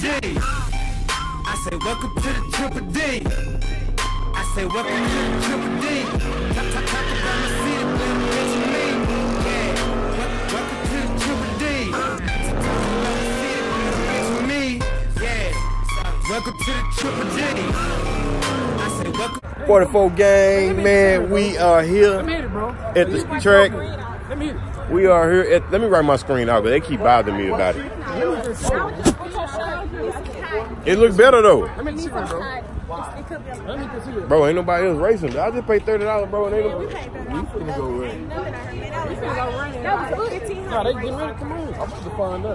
G. I say welcome to the Triple D. I say welcome to the Triple D. Talk about my city, bitch, you mean? Yeah, welcome to the Triple D. Talk about my city, bitch, you mean? Yeah, welcome to the Triple D. I say welcome. 44 gang, man, we are here at the track. We are here at, let me write my screen out, but they keep bothering me about it. It looks better though. Bro, ain't nobody else racing. I just paid $30, bro. And ain't nobody.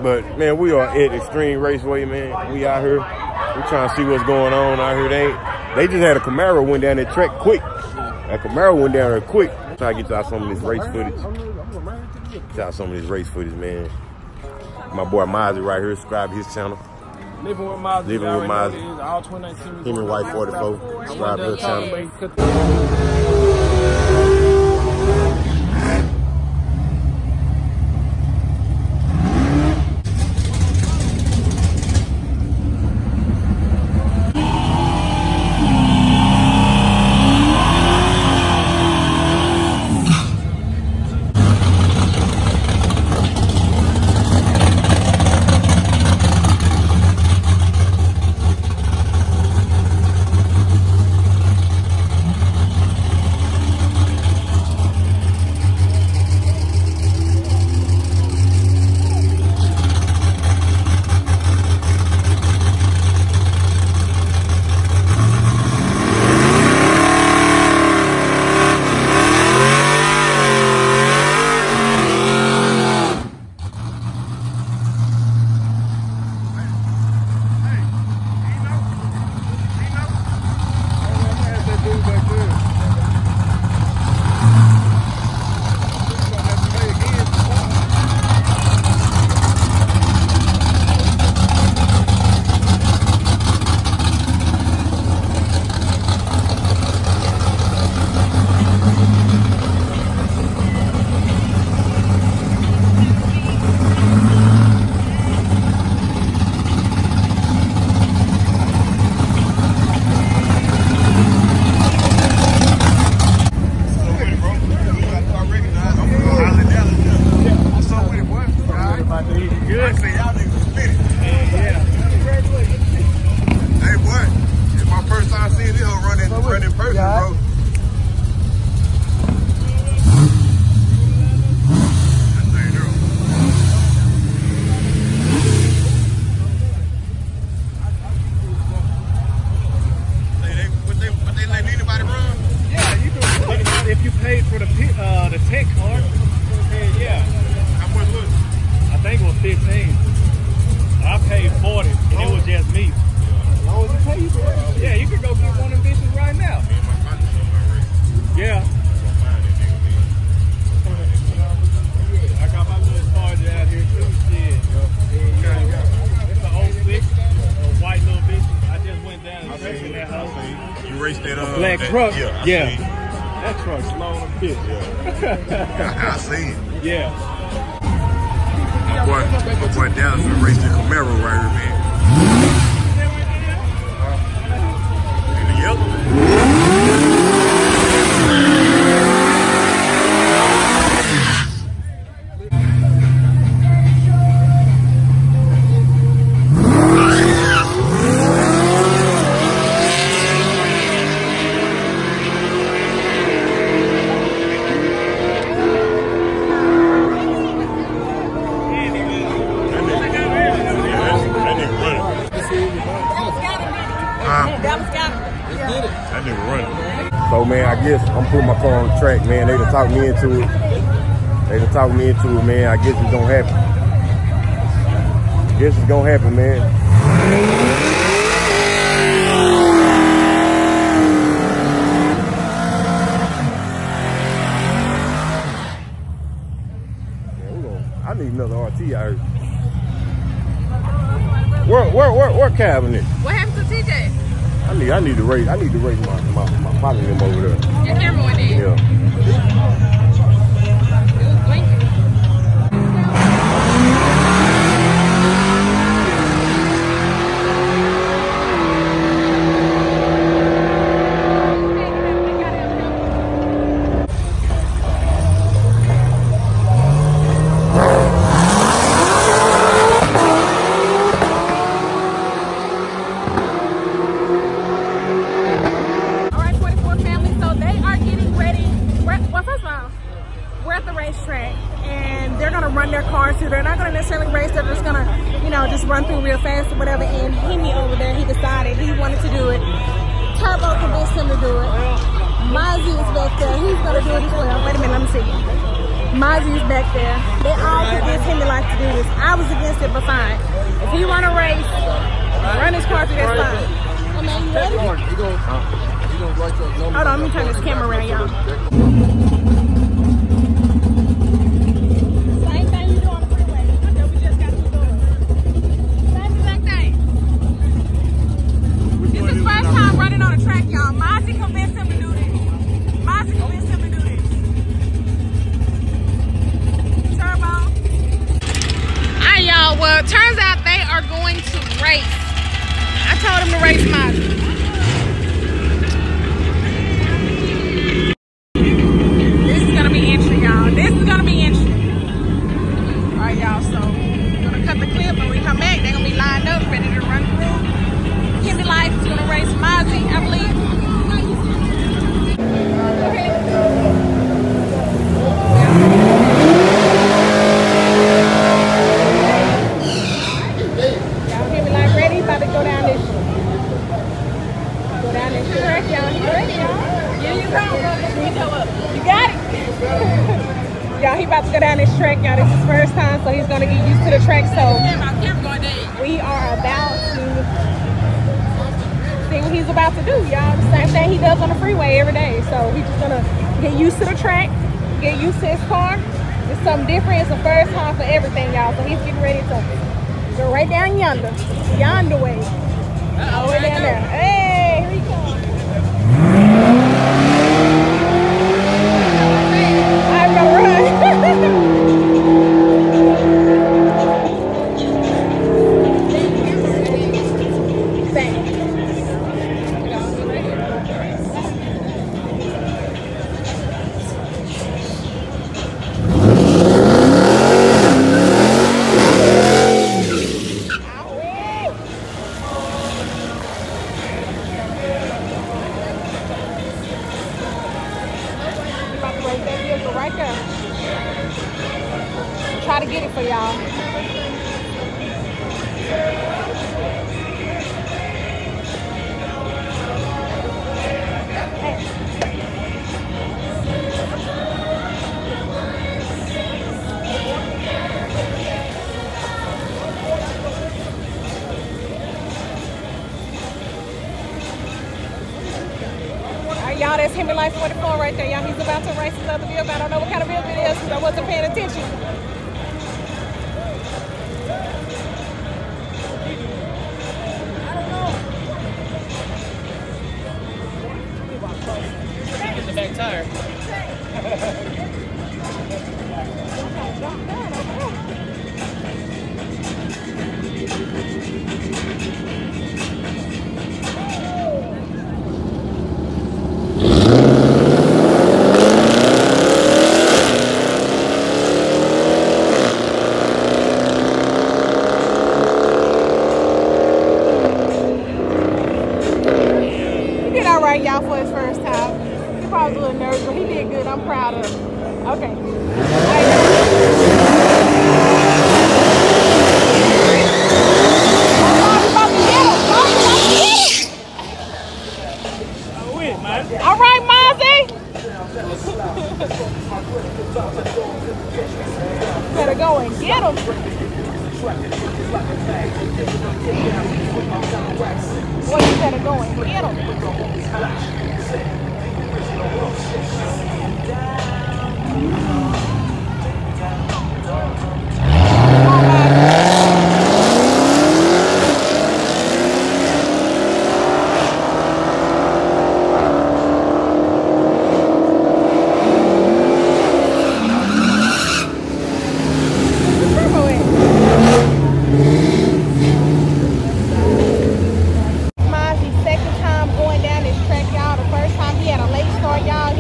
But man, we are at Extreme Raceway, man. We out here. We trying to see what's going on out here. They just had a Camaro went down that track quick. That Camaro went down there quick. Try to get y'all some of this race footage. Got some of this race footage, man. My boy Mazzy right here, subscribe to his channel. Living with Mazzy. Living with Mazzy. All 2019. Him and White 44. Subscribe to his channel. Truck? Yeah. That truck's slow as a bitch. Yeah. I see it. Yeah. My boy Dallas raced the Camaro right here, man. And the yellow. Track, man, they done talked me into it. Man. I guess it's gonna happen. man. I need another RT out here. Where Calvin is? What happened to TJ? I need to raise. I need to raise my poly them over there. Your camera went in. Yeah. run their cars through. They're not going to necessarily race. They're just going to, you know, just run through real fast or whatever. And he knew over there, he decided he wanted to do it. Turbo convinced him to do it. Mazzy is back there. He's going to do it as well. Wait a minute, let me see. Mazzy is back there. They all convinced him to like to do this. I was against it, but fine. If he want to race, run his car through, that's fine. I mean, you ready? Hold on, let me turn this camera around, y'all. Y'all, he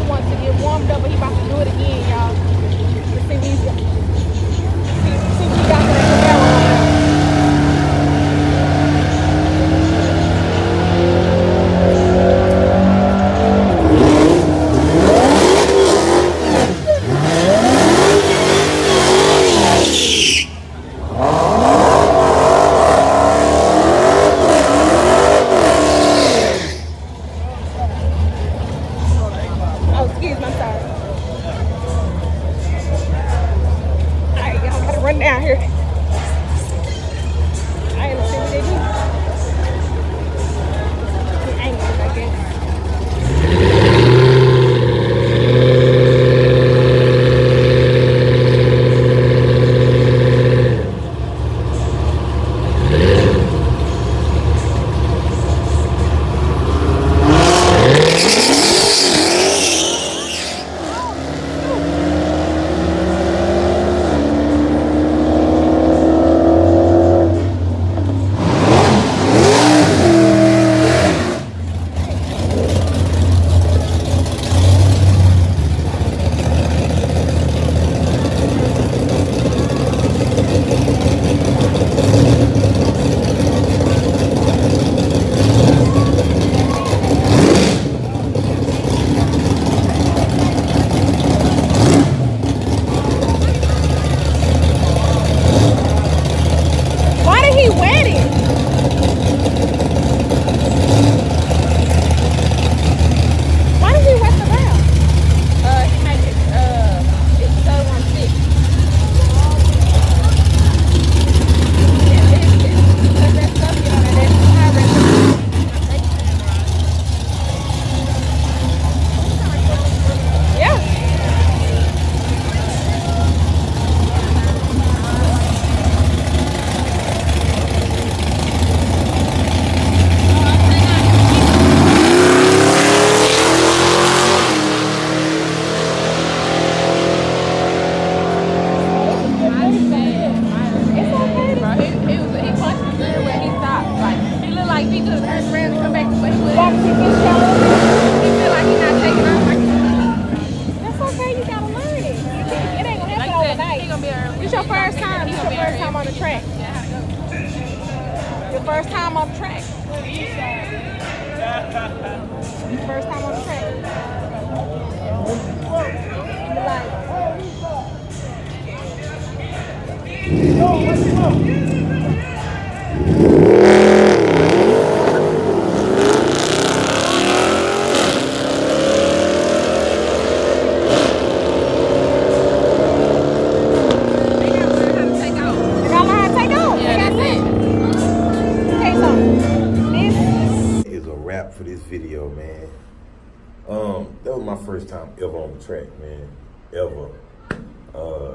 wants to get warmed up, but he about to do it again, y'all. down here. I ain't seen what they do. The angle, I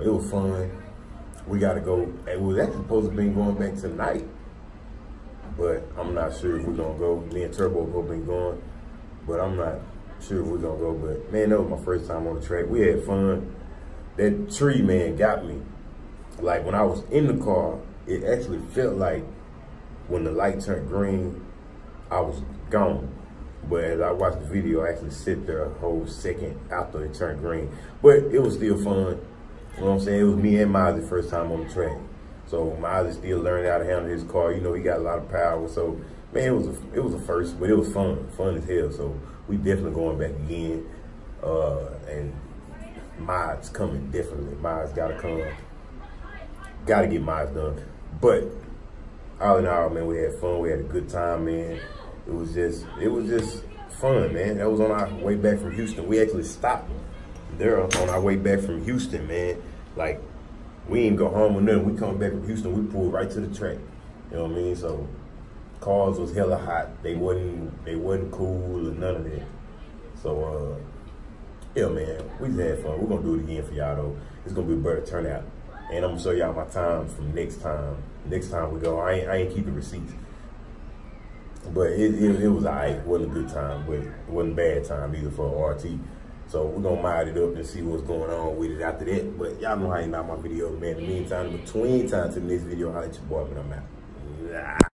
it was fun. We gotta go. It was actually supposed to be going back tonight, but I'm not sure if we're gonna go. Me and Turbo gonna be going, but I'm not sure if we're gonna go. But man, that was my first time on the track. We had fun. That tree, man, got me. Like when I was in the car, it actually felt like when the light turned green, I was gone. But as I watched the video, I actually sit there a whole second after it turned green. But it was still fun. You know what I'm saying? It was me and Miles the first time on the track. So Miles is still learning how to handle his car. You know, he got a lot of power. So, man, it was a first, but it was fun. Fun as hell. So we definitely going back again. And Miles coming, definitely. Miles got to come. Got to get Miles done. But all in all, man, we had fun. We had a good time, man. It was just fun, man. That was on our way back from Houston. We actually stopped there on our way back from Houston, man. Like, we ain't go home or nothing. We come back from Houston, we pulled right to the track. You know what I mean? So, cars was hella hot. They wasn't cool or none of that. So, yeah, man, we just had fun. We're gonna do it again for y'all, though. It's gonna be a better turnout. And I'm gonna show y'all my time from next time. Next time we go, I ain't keeping receipts. But it was all right. It wasn't a good time, but it wasn't a bad time either for RT. So we're going to mod it up and see what's going on with it after that. But y'all know how you knock my video, man. In the meantime, between time to the next video, holla at your boy, man. I'm out. Nah.